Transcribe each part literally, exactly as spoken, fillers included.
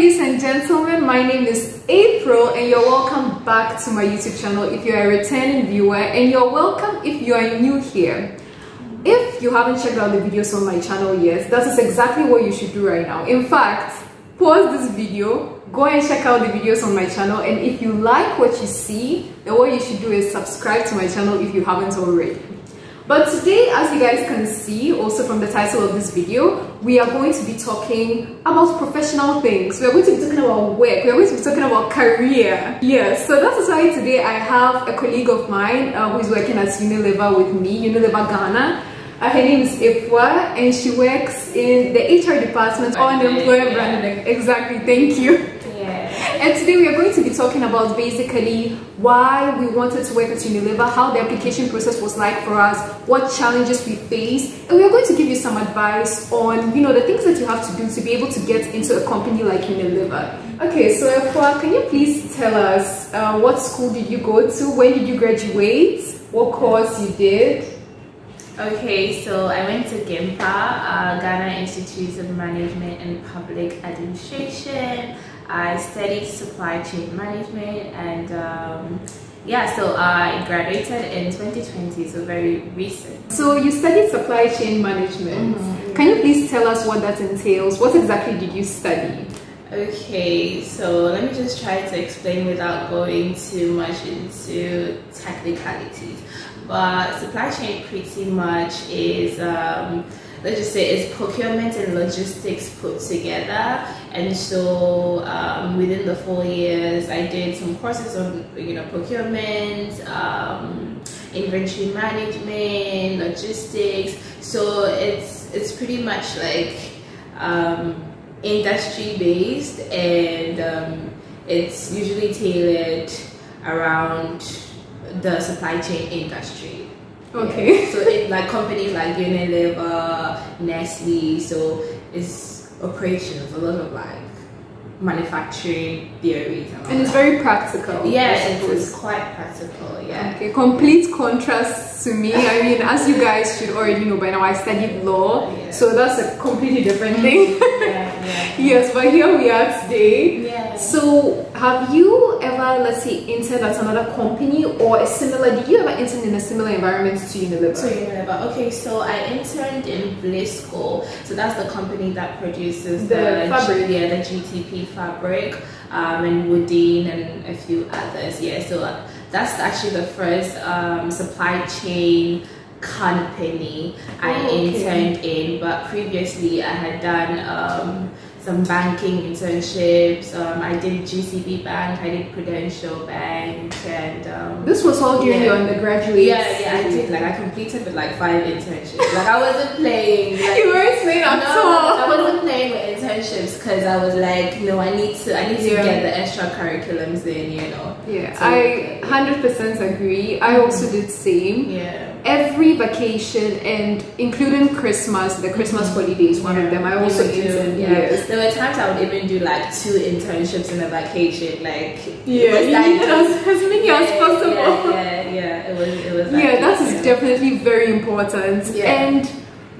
ladies and gentlemen, my name is April and you're welcome back to my YouTube channel if you're a returning viewer, and you're welcome if you are new here. If you haven't checked out the videos on my channel yet, that is exactly what you should do right now. In fact, pause this video, go and check out the videos on my channel, and if you like what you see, then what you should do is subscribe to my channel if you haven't already. But today, as you guys can see, also from the title of this video, we are going to be talking about professional things. We are going to be talking about work. We are going to be talking about career. Yeah, so that is why today I have a colleague of mine uh, who is working at Unilever with me, Unilever Ghana. Uh, her name is Afua, and she works in the H R department on employer branding. Exactly, thank you. And today we are going to be talking about basically why we wanted to work at Unilever, how the application process was like for us, what challenges we faced, and we are going to give you some advice on, you know, the things that you have to do to be able to get into a company like Unilever. Okay, so Afua, can you please tell us uh, what school did you go to, when did you graduate, what course you did? Okay, so I went to GIMPA, uh, Ghana Institute of Management and Public Administration. I studied supply chain management, and um, yeah, so I graduated in twenty twenty, so very recent. So you studied supply chain management. Mm-hmm. Can you please tell us what that entails? What exactly did you study? Okay, so let me just try to explain without going too much into technicalities. But supply chain pretty much is, um, let's just say it's procurement and logistics put together. And so um, within the four years, I did some courses on, you know, procurement, um, inventory management, logistics. So it's it's pretty much like um, industry based, and um, it's usually tailored around the supply chain industry. Okay. Yeah. So in like companies like Unilever, Nestle, so it's operations, a lot of like manufacturing theories. And, and it's that. Very practical. Yeah, it is quite practical, yeah. Okay, complete contrast to me. I mean, as you guys should already know by now, I studied law, yeah. So that's a completely different thing. Yeah, yeah. Yes, but here we are today. Yeah. So have you ever, let's say, entered at another company or a similar, did you ever enter in a similar environment to Unilever? To Unilever, okay, so I interned in Blisco, so that's the company that produces the, the fabric, yeah, the G T P fabric, um, and Woodin and a few others, yeah, so uh, that's actually the first um, supply chain company oh, I interned okay. in, but previously I had done um, some banking internships. Um, I did G C B Bank, I did Prudential Bank, and um, this was all during yeah. your undergraduate. Yeah, yeah, I did. Like I completed with like five internships. Like I wasn't playing. Like, you weren't playing at no, all. I wasn't playing with internships because I was like, no, I need to, I need to yeah. get the extra curriculums in, you know. Yeah, so, I hundred percent agree. I also did same. Yeah. Every vacation, and including Christmas, the Christmas holiday is one yeah, of them. I also do. Interned, yeah. Yes. There were times I would even do like two internships in a vacation. Like yeah, you needed as, as many yeah, as possible. Yeah, yeah, yeah, it was. It was. That yeah, that is definitely very important. Yeah. And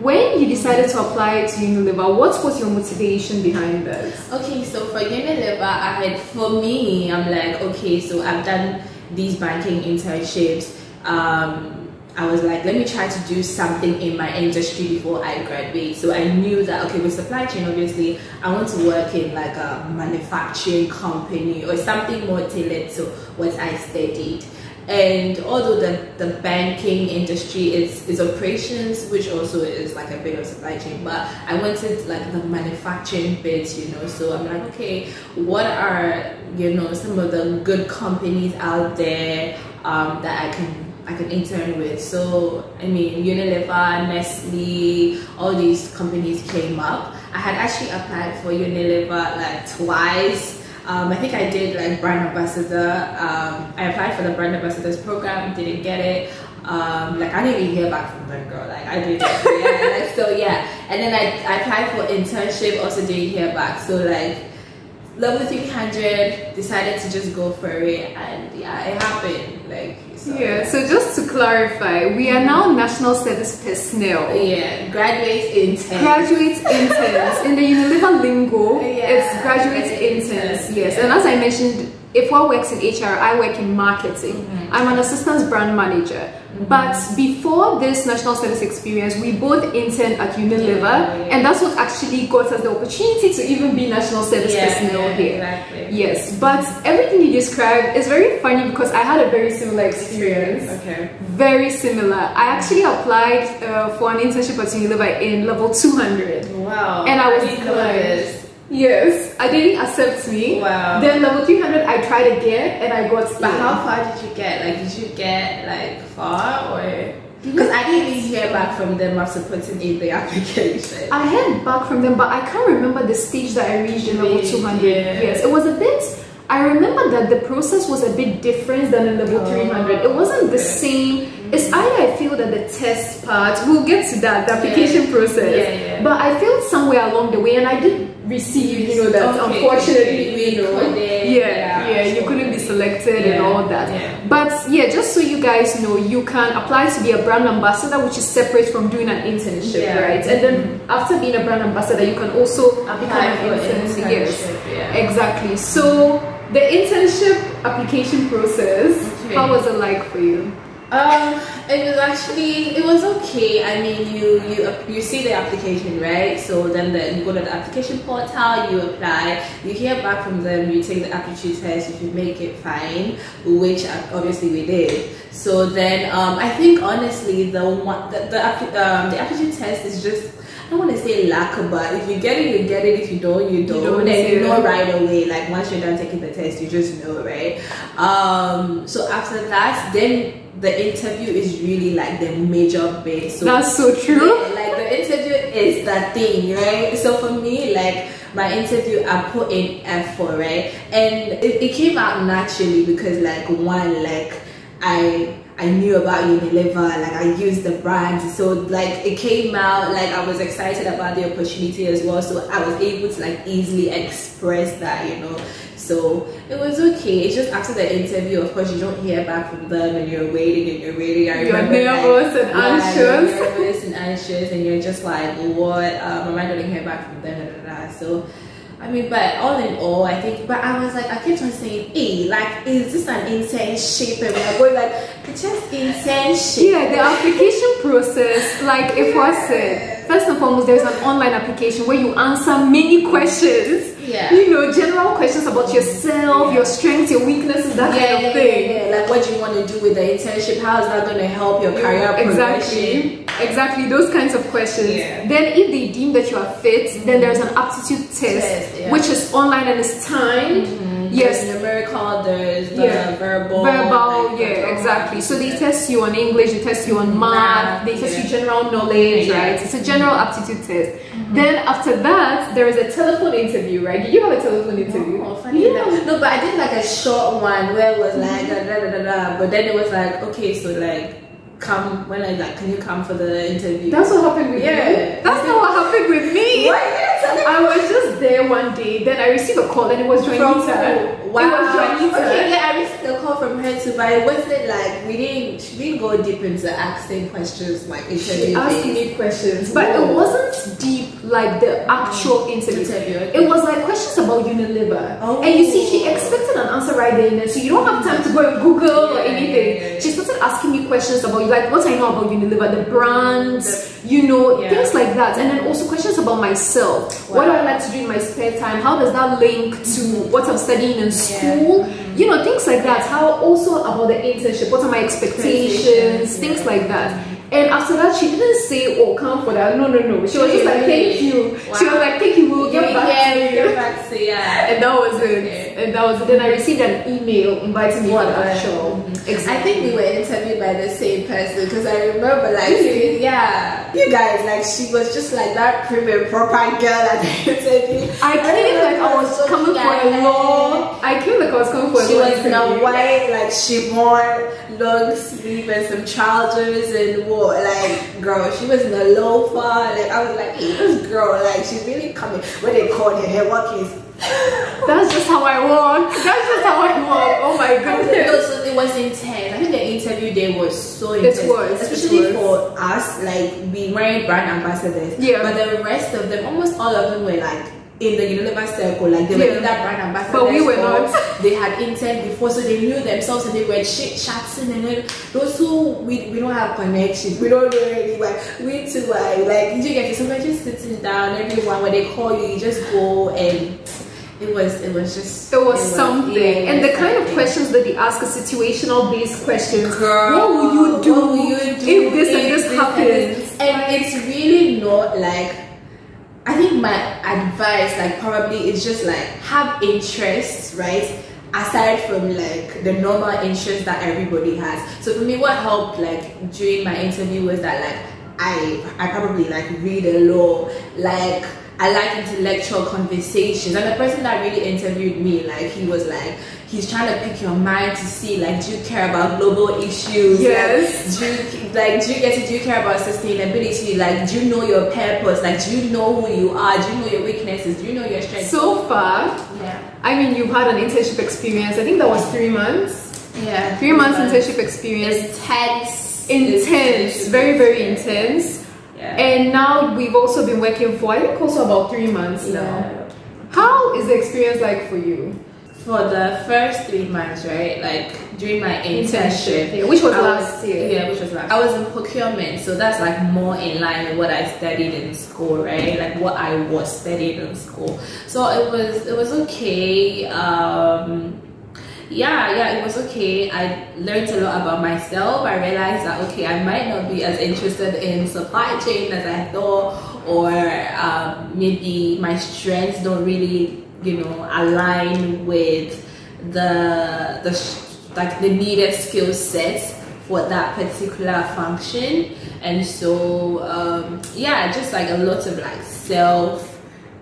when you decided to apply to Unilever, what was your motivation behind that? Okay, so for Unilever, I had for me, I'm like, okay, so I've done these banking internships. Um, I was like, let me try to do something in my industry before I graduate. So I knew that, okay, with supply chain, obviously, I want to work in like a manufacturing company or something more tailored to what I studied. And although the, the banking industry is, is operations, which also is like a bit of supply chain, but I wanted like the manufacturing bit, you know, so I'm like, okay, what are, you know, some of the good companies out there um, that I can I can intern with. So I mean, Unilever, Nestle, all these companies came up. I had actually applied for Unilever like twice. Um, I think I did like brand ambassador. Um, I applied for the brand ambassadors program, didn't get it. Um, like I didn't even hear back from that girl. Like I did, yeah, like, so yeah. And then I, I applied for internship, also didn't hear back. So like. Level three hundred, decided to just go for it, and yeah, it happened. Like so. Yeah, so just to clarify, we are now national service personnel. Yeah, graduate interns. Graduate interns. In the Unilever lingo, yeah. It's graduate interns. meetings, yes. And as I mentioned, if one works in H R, I work in marketing. Mm-hmm. I'm an assistant brand manager. Mm-hmm. But before this national service experience, we both interned at Unilever, yeah, yeah. and that's what actually got us the opportunity to even be national service yeah, personnel yeah, here. Exactly. Yes, but everything you described is very funny because I had a very similar experience. Okay. Very similar. I actually applied uh, for an internship at Unilever in level two hundred. Wow. And I was declined. Yes, I didn't accept me. Wow. Then level three hundred, I tried again and I got back. But how far did you get? Like, did you get like far or? Because I didn't really hear back from them after putting in the application. I heard back from them, but I can't remember the stage that I reached in level two hundred. Yeah. Yes, it was a bit. I remember that the process was a bit different than in level oh. three hundred. It wasn't the same. It's either I feel that the test part, we'll get to that, the application yeah. process. Yeah, yeah. But I felt somewhere along the way, and I did receive, you know, that okay, unfortunately, okay. you know, yeah, yeah, yeah you couldn't be selected yeah. and all that. Yeah. But yeah, just so you guys know, you can apply to be a brand ambassador, which is separate from doing an internship, yeah. right? And then after being a brand ambassador, you can also apply become an internship. internship. Yeah. Exactly. So the internship application process, okay. how was it like for you? Um, it was actually, it was okay. I mean, you you you see the application, right? So then the, you go to the application portal, you apply, you hear back from them, you take the aptitude test. If you make it, fine, which obviously we did. So then, um, I think honestly, the one the the, um, the aptitude test is just. I don't want to say lack, but if you get it, you get it. If you don't, you don't. You don't then you know right away. Like once you're done taking the test, you just know, right? Um, so after that, then the interview is really like the major bit. So that's so true. Yeah, like the interview is that thing, right? So for me, like my interview, I put in effort, right? And it, it came out naturally because like one, like I. I knew about Unilever, like I used the brand, so like it came out, like I was excited about the opportunity as well, so I was able to like easily express that, you know. So it was okay. It's just after the interview, of course, you don't hear back from them, and you're waiting and you're waiting. I you're remember nervous like, and yeah, anxious. You're nervous and anxious, and you're just like, what? Um, am I going to hear back from them? And all that. So. I mean, but all in all, I think, but I was like, I kept on saying, hey, like, is this an internship? And we are going like, it's just internship. Yeah, the application process, like if I said, first and foremost, there's an online application where you answer many questions. Yeah. You know, general questions about yourself, yeah. your strengths, your weaknesses, that yeah, kind of yeah, thing. Yeah, yeah, like what do you want to do with the internship? How is that going to help your career progression? Exactly. Exactly, those kinds of questions. Yeah. Then if they deem that you are fit, mm-hmm. then there's an aptitude test, yes, yeah. which is online and it's timed. Mm-hmm. Yes. There's numerical, there's the yeah. verbal. Verbal, like, yeah, verbal. Exactly. So they test you on English, they test you on math, math they test yeah. you general knowledge, yeah. right? It's a general aptitude test. Mm-hmm. Then after that, there is a telephone interview, right? Did you have a telephone interview? Oh, funny yeah. enough. No, but I did like a short one where it was like, da, da, da, da, da. But then it was like, okay, so like, come when I like, can you come for the interview? That's what happened with yeah. you. That's not what happened with me. What? I was just there one day, then I received a call, and it was Juanita. Wow. It was Juanita. Okay, yeah, I received a call from her too, but it wasn't like we didn't she didn't go deep into asking questions like interview. She asked me questions, but Whoa. it wasn't deep like the actual interview. interview okay. It was like questions about Unilever, oh. and you see, she expected an answer right there, and then, so you don't have time to go and Google yeah, or anything. Yeah, yeah, yeah. She started asking me questions about. Like what I know about Unilever, the brands, you know, yeah. things like that. And then also questions about myself. Wow. What do I like to do in my spare time? How does that link to what I'm studying in school? Yeah. You know, things like that. How also about the internship? What are my expectations? Yeah. Things like that. And after that, she didn't say, oh, come for that. No, no, no. She was just like, thank you. Wow. She was like, thank you, we'll get back yeah, to you. Get back to, yeah. And that was it. Okay. And that was it. Then I received an email inviting me what for that show. Mm-hmm. Exactly. I think we were interviewed by the same person because I remember, like, really? yeah. You guys, like, she was just like that prim and proper girl at the interview. I came I like I was so coming for a law. I came like I was coming for a law. She was in a white, like, she wore long sleeve and some trousers and wore. Like girl, she was in a loafer. Like I was like, hey, this girl, like she's really coming. When they called her, her walk is. That's just how I walk. That's just how I walk. Oh my goodness. No, so it was intense. I think the interview day was so intense. It was, especially it was. for us, like we weren't brand ambassadors. Yeah. But the rest of them, almost all of them, were like in the Unilever circle, like they yeah. were in that brand ambassador. But we were not. They had intern before, so they knew themselves and they were chit chatting. And then those who we, we don't have connections, we don't know anyone. We too like, like you get it? So we're just sitting down. Everyone, when they call you, you just go and. It was, it was just... It was, it was something. Yeah, and the kind something. of questions that they ask are situational-based questions. Girl, what will you do, will you do if this if and this happens? And, and it's really not like... I think my advice, like, probably is just, like, have interests, right? Aside from, like, the normal interests that everybody has. So for me, what helped, like, during my interview was that, like, I, I probably, like, read a lot, like... I like intellectual conversations, and the person that really interviewed me, like, he was like, he's trying to pick your mind to see, like, do you care about global issues? Yes. Like, do you, like, do you get to, do you care about sustainability? Like, do you know your purpose? Like, do you know who you are? Do you know your weaknesses? Do you know your strengths? So far, yeah. I mean, you've had an internship experience. I think that was three months. Yeah. Three, three months, months internship experience. Intense. Intense. Very, very intense. Yeah. And now we've also been working for, I think, also about three months yeah. now. How is the experience like for you? For the first three months, right? Like during my internship, internship yeah, which was I last was, year. Yeah, which was last. I was in procurement, so that's like more in line with what I studied in school, right? Like what I was studying in school. So it was, it was okay. Um, yeah yeah it was okay. I learned a lot about myself. I realized that okay, I might not be as interested in supply chain as I thought, or um, maybe my strengths don't really, you know, align with the the like the needed skill sets for that particular function. And so um yeah, just like a lot of like self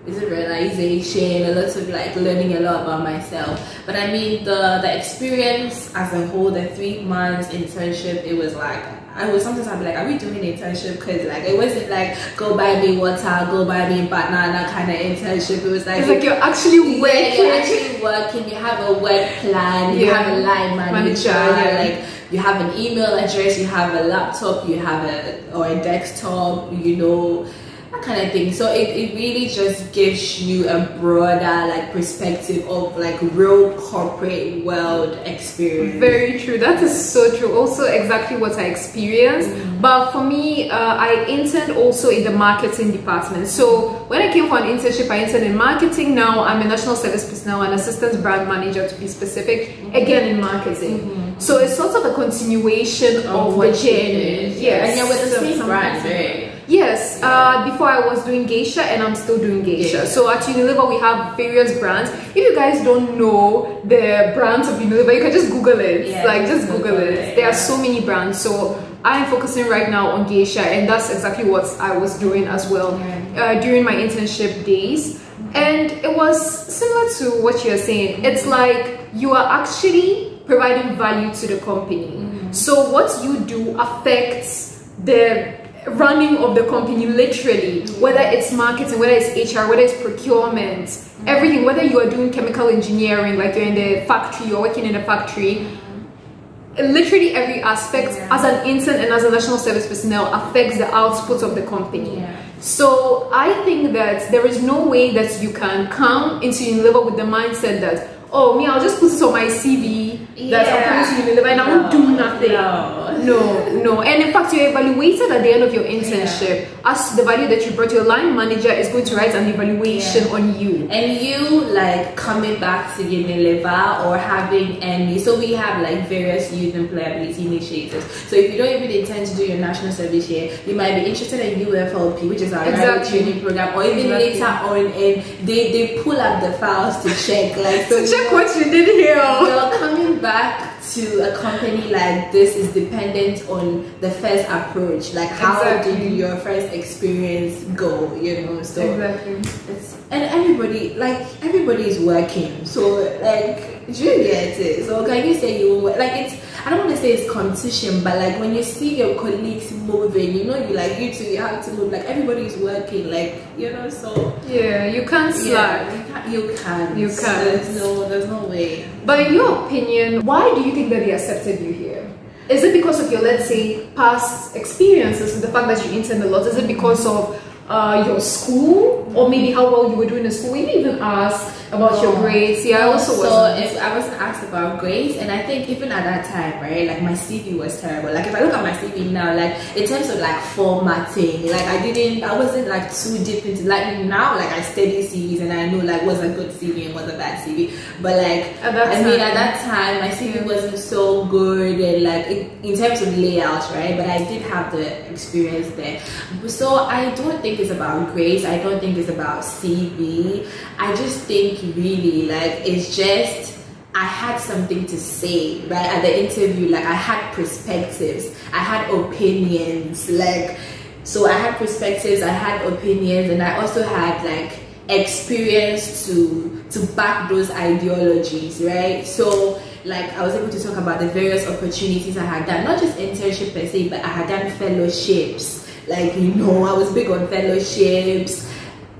It's a realization, a lot of like learning a lot about myself. But I mean, the the experience as a whole, the three months internship, it was like, I would sometimes I'd be like, are we doing internship? Because like it wasn't like go buy me water, go buy me banana kind of internship. It was like, it's like you're actually working, yeah, you're actually working. You have a work plan, you yeah. have a line manager, manager. Yeah. like. You have an email address, you have a laptop, you have a or a desktop, you know. That kind of thing. So it, it really just gives you a broader like perspective of like real corporate world experience. Very true. That is so true. Also exactly what I experienced. Mm-hmm. But for me, uh, I interned also in the marketing department. So when I came for an internship, I interned in marketing. Now I'm a national service personnel and assistant brand manager, to be specific. Mm-hmm. Again in marketing. Mm-hmm. So it's sort of a continuation of, of the journey. Yes. And you're with the same brand, right? Yes, uh, before I was doing Geisha, and I'm still doing Geisha. So at Unilever, we have various brands. If you guys don't know the brands of Unilever, you can just Google it. Yeah, like, just Google, Google it. it. There yeah. are so many brands. So I'm focusing right now on Geisha, and that's exactly what I was doing as well yeah. uh, during my internship days. And it was similar to what you're saying. It's like you are actually providing value to the company. Mm-hmm. So what you do affects the running of the company, literally, whether it's marketing, whether it's H R, whether it's procurement, mm-hmm. everything, whether you are doing chemical engineering, like you're in the factory, you're working in a factory, mm-hmm. literally every aspect yeah. as an intern and as a national service personnel affects the output of the company. Yeah. So I think that there is no way that you can come into Unilever with the mindset that, oh me, I'll just put it on my C V that yeah. I'm coming to Unilever and I won't do nothing. No. no, no. And in fact, you're evaluated at the end of your internship yeah. as the value that you brought. Your line manager is going to write an evaluation yeah. on you. And you like coming back to Unilever or having any. So we have like various youth employability initiatives. So if you don't even intend to do your national service here, you might be interested in U F L P, which is our exactly. training program, or even exactly. later on, and they they pull up the files to check like. So check what you did here. You're coming back to a company like this is dependent on the first approach, like how exactly. did your first experience go, you know? So exactly. it's, and everybody like everybody is working, so like you get it. So can you say you like it's I don't want to say it's competition, but like when you see your colleagues moving, you know, you like you too, you have to move. Like everybody's working, like you know. So yeah, you can't slack. Yeah, you can't. You can't. You can't. There's no, there's no way. But in your opinion, why do you think that they accepted you here? Is it because of your, let's say, past experiences, the fact that you interned a lot? Is it because of uh, your school? or maybe how well you were doing in school. We didn't even ask about oh. your grades. Yeah, I also so wasn't. If I wasn't asked about grades, and I think even at that time, right, like my C V was terrible. Like if I look at my C V now, like in terms of like formatting, like I didn't, I wasn't like too deep into like now. Like I study C Vs and I know like what's a good C V and what's a bad C V. But like at that I time, mean, at that time, my C V wasn't so good, and like in, in terms of layouts, right. But I did have the experience there. So I don't think it's about grades. I don't think it's about C V. I just think really like it's just I had something to say right at the interview. Like I had perspectives. I had opinions. Like so I had perspectives. I had opinions, and I also had like experience to to back those ideologies, right? So. Like I was able to talk about the various opportunities I had done, not just internship per se, but I had done fellowships. Like you know, I was big on fellowships.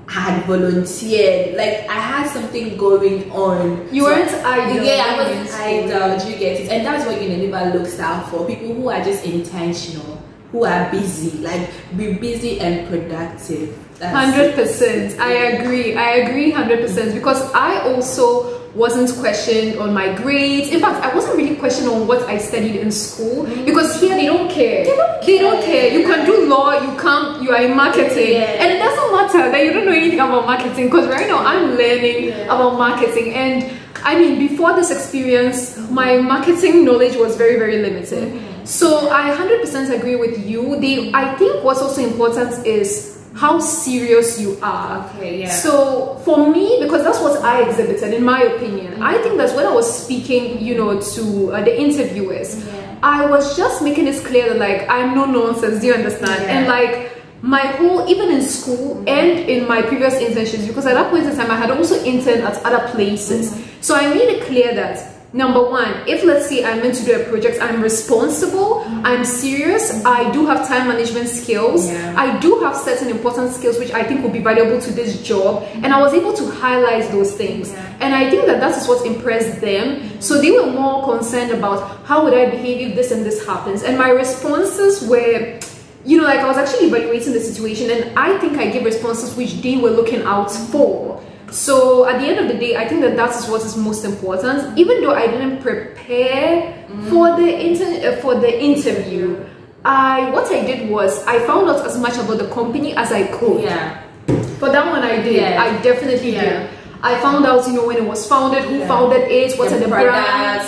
I had volunteered. Like I had something going on. You so, weren't idle. Yeah, I wasn't idle. Do you get it? And that's what Unilever looks out for: people who are just intentional, who are busy. Like be busy and productive. Hundred percent. I agree. I agree. Hundred percent. Because I also. Wasn't questioned on my grades. In fact, I wasn't really questioned on what I studied in school mm-hmm. because here they don't care. They don't care. They don't care. You can do law, you can't, you are in marketing. Yeah. And it doesn't matter that you don't know anything about marketing because right now I'm learning yeah. about marketing. And I mean, before this experience, my marketing knowledge was very, very limited. Mm-hmm. So I one hundred percent agree with you. They, I think what's also important is how serious you are. Okay, yeah. So for me, because that's what I exhibited, in my opinion, mm-hmm. I think that's when I was speaking, you know, to uh, the interviewers, yeah. I was just making it clear that like I'm no nonsense. Do you understand? Yeah. And like my whole, even in school mm-hmm. and in my previous internships, because at that point in time I had also interned at other places, mm-hmm. so I made it clear that. Number one, if let's say I'm meant to do a project, I'm responsible, mm-hmm. I'm serious, mm-hmm. I do have time management skills, yeah. I do have certain important skills which I think will be valuable to this job, mm-hmm. and I was able to highlight those things. Yeah. And I think that that is what impressed them. Mm-hmm. So they were more concerned about how would I behave if this and this happens. And my responses were, you know, like I was actually evaluating the situation, and I think I gave responses which they were looking out mm-hmm. for. So at the end of the day, I think that that is what is most important. Even though I didn't prepare mm. for the inter uh, for the interview, I what I did was I found out as much about the company as I could. Yeah. For that one, I did. Yeah. I definitely yeah. did. I found out, you know, when it was founded, who yeah. founded it, what the are the brands,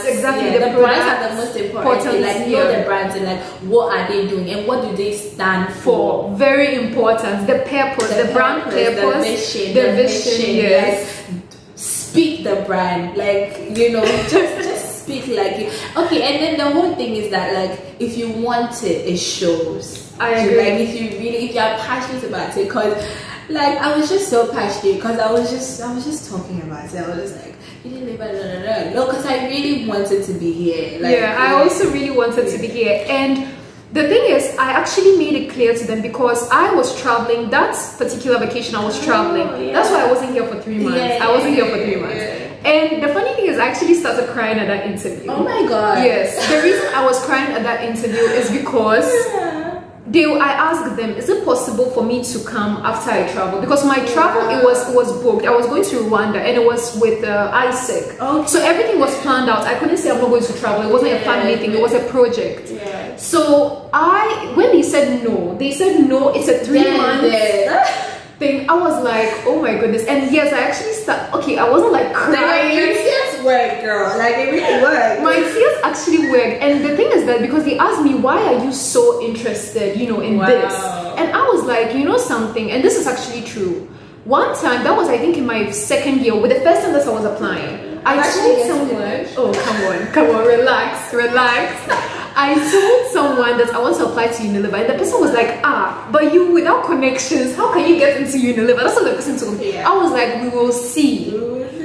brands. exactly yeah, the, the brands, brands are the most important. important like know yeah. the brands and like what are they doing and what do they stand for? for. Very important. The purpose, the, the brand purpose, purpose, the vision, the, the vision. vision yes. Like, speak the brand, like you know, just just speak like it. Okay, and then the whole thing is that like if you want it, it shows. I agree. Like if you really, if you are passionate about it, because. Like I was just so passionate because I was just I was just talking about it. I was just like, you didn't no no no because I really wanted to be here. Like, yeah, I like, also really wanted yeah. to be here. And the thing is, I actually made it clear to them because I was traveling. That particular vacation, I was traveling. Oh, yeah. That's why I wasn't here for three months. Yeah, yeah, I wasn't here for three months. Yeah. And the funny thing is, I actually started crying at that interview. Oh my god! Yes, the reason I was crying at that interview is because. Yeah. They, I asked them, is it possible for me to come after I travel? Because my travel, it was it was booked. I was going to Rwanda and it was with uh, Isaac. Okay. So everything was planned out. I couldn't say I'm not going to travel. It wasn't yeah. a family thing. It was a project. Yeah. So I, when they said no, they said no, it's a three yeah, month yeah. thing. I was like, oh my goodness. And yes, I actually started, okay, I wasn't like crying. Your tears worked, girl. Like it really worked. My tears actually worked. And the thing is that because they asked me, why are you so interested, you know, in wow. this? And I was like, you know something, and this is actually true. One time, that was I think in my second year, with the first time that I was applying, I actually told someone, oh come on, come on, relax, relax. I told someone that I want to apply to Unilever, and the person was like, ah, but you without connections, how can you get into Unilever? That's what the person told me. Yeah. I was like, we will see.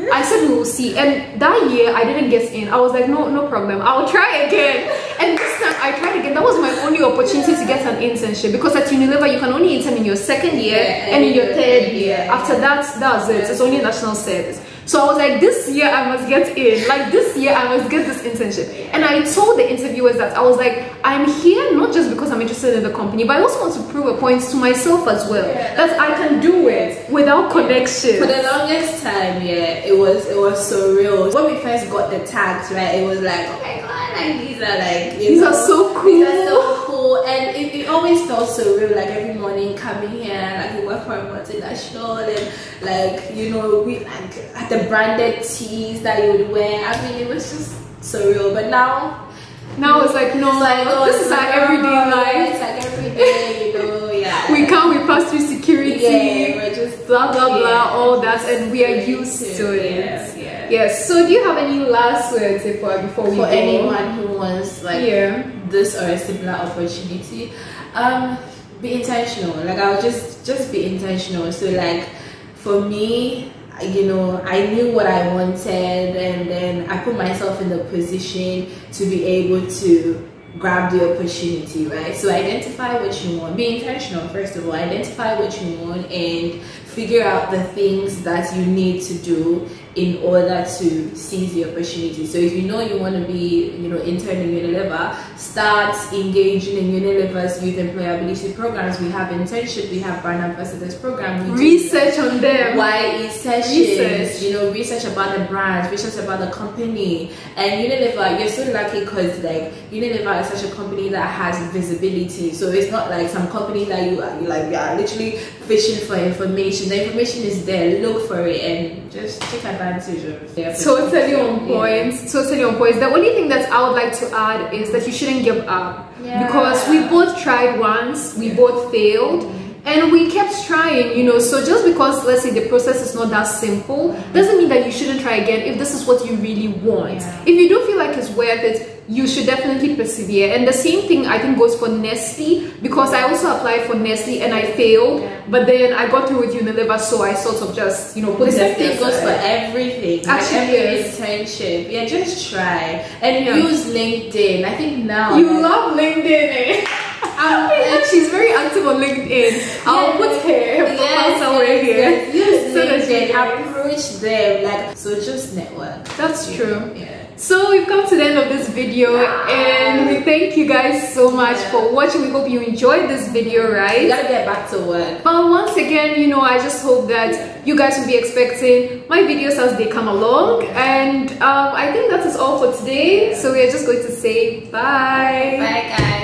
I said we will see, and that year I didn't get in. I was like, no, no problem. I'll try again. And this time I tried again. That was my only opportunity yeah. to get an internship because at Unilever you can only intern in your second year yeah, and in your third year. year. After that, that's it. It's only national service. So I was like, this year I must get in. Like, this year I must get this internship. And I told the interviewers that I was like, I'm here not just because I'm interested in the company, but I also want to prove a point to myself as well. Yeah. That I can do it without connection. For the longest time, yeah, it was it was surreal. When we first got the tags, right, it was like, oh my god, like these are like you these know, are so cool. These are so cool. And it, it always felt surreal, like every morning coming here, like we work for a multinational and like you know, we like at the branded tees that you would wear. I mean, it was just surreal. But now, now it's like no, it's like, oh, this is our everyday life. It's like every day, you know. Yeah. We come, we pass through security. Yeah, we're just blah blah yeah, blah, all that, and we are used to, to it. Yeah, yeah. Yes. So, do you have any last words before before we go? For anyone who wants like yeah. this or a similar opportunity, um, be intentional. Like I'll just just be intentional. So like for me, you know, I knew what I wanted, and then I put myself in the position to be able to grab the opportunity, right? So identify what you want, be intentional first of all, identify what you want and figure out the things that you need to do in order to seize the opportunity. So if you know you want to be, you know, intern in Unilever, start engaging in Unilever's youth employability programs. We have internship, we have brand ambassadors program. We research on them. Y E sessions, research. You know, research about the brand, research about the company. And Unilever, you're so lucky because like Unilever is such a company that has visibility. So it's not like some company that you are, like, you are literally fishing for information. The information is there. Look for it and just take advantage. Totally on point. Yeah. Totally on point. The only thing that I would like to add is that you shouldn't give up, yeah. because we both tried once, we yeah. both failed, mm-hmm. and we kept trying. You know, so just because let's say the process is not that simple, mm-hmm. doesn't mean that you shouldn't try again if this is what you really want. Yeah. If you do feel like it's worth it, you should definitely persevere. And the same thing I think goes for Nestle, because I also applied for Nestle and I failed, yeah. but then I got through with Unilever, so I sort of just, you know, put it there. The same thing goes for everything, actually, like every yes. internship. Yeah, just try and yeah. use LinkedIn. I think now you love LinkedIn, eh? Um, and she's very active on LinkedIn. I'll yeah, put her profile yes, somewhere yes, here. Use so LinkedIn, approach them, like so. Just network. That's yeah. true. Yeah. So we've come to the end of this video, and we thank you guys so much for watching. We hope you enjoyed this video, right? You gotta get back to work. But once again, you know, I just hope that you guys will be expecting my videos as they come along. And um, I think that is all for today. So we are just going to say bye. Bye, guys.